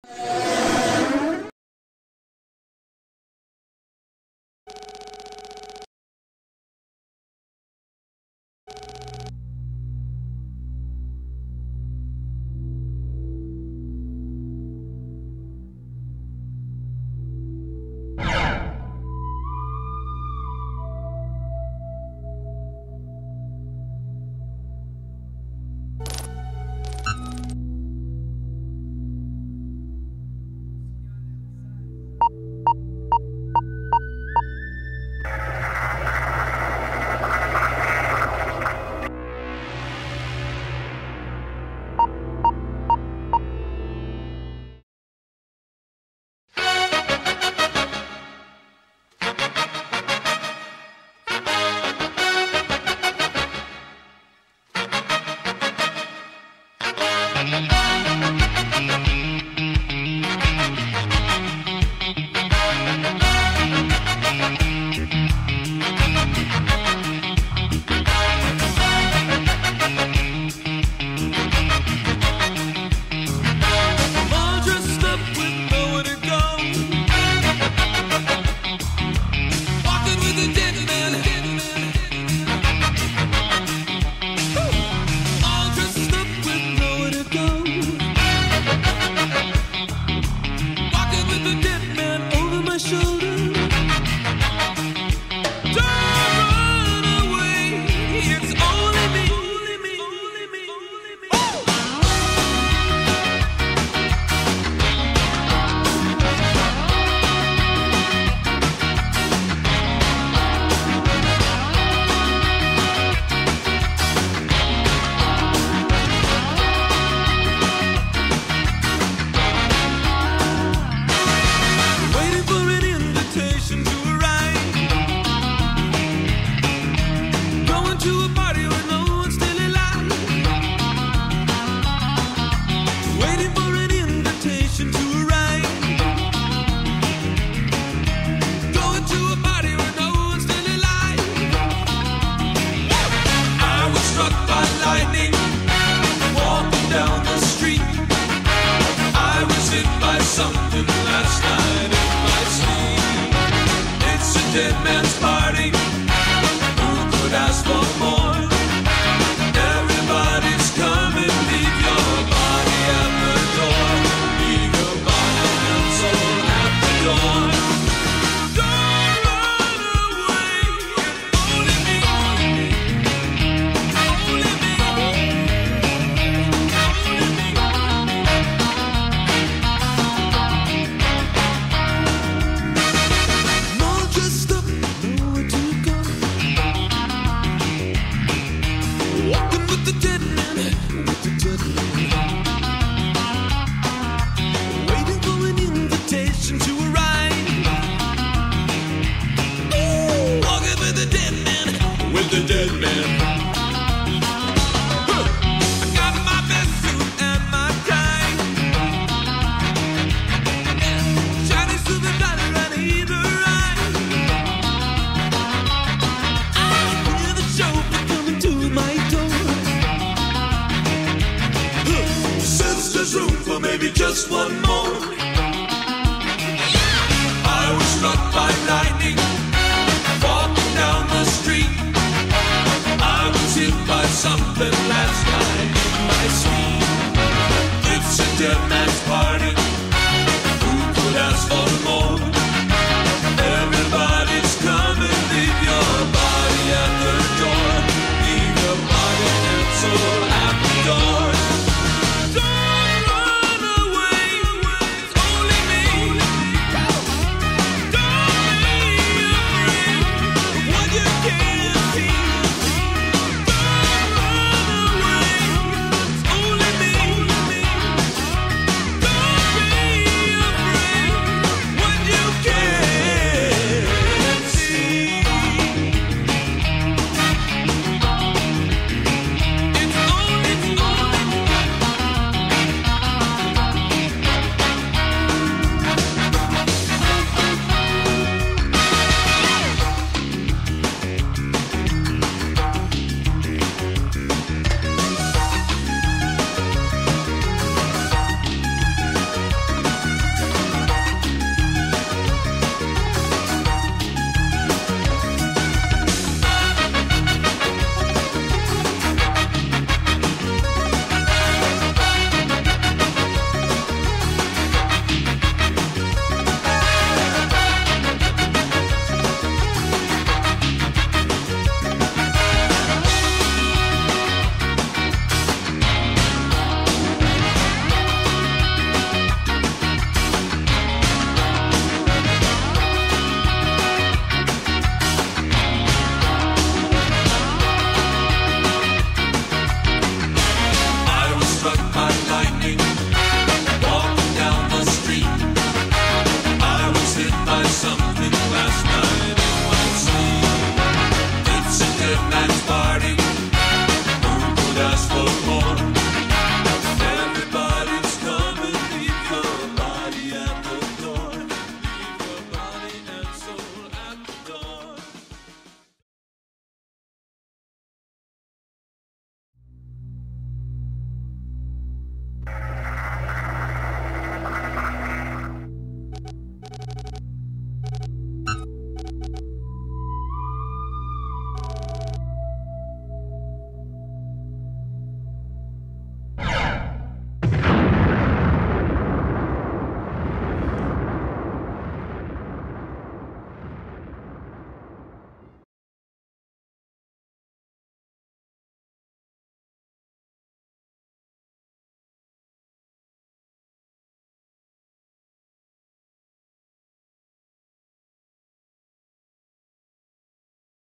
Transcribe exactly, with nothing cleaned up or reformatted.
Something last night in my sleep. It's a dead man's party. Who could ask for more? Everybody's coming. Leave your body at the door. Leave your body and soul at the door. Don't run away. Only me, only me, only me, only me, only me. The dead man. I got my best suit and my tie. Shiny silver dollar and either eye. I hear the chauffeur coming to my door. Since there's room for maybe just one more. I was struck by lightning walking down the street. Something last night in my sleep. It's a dead man's party.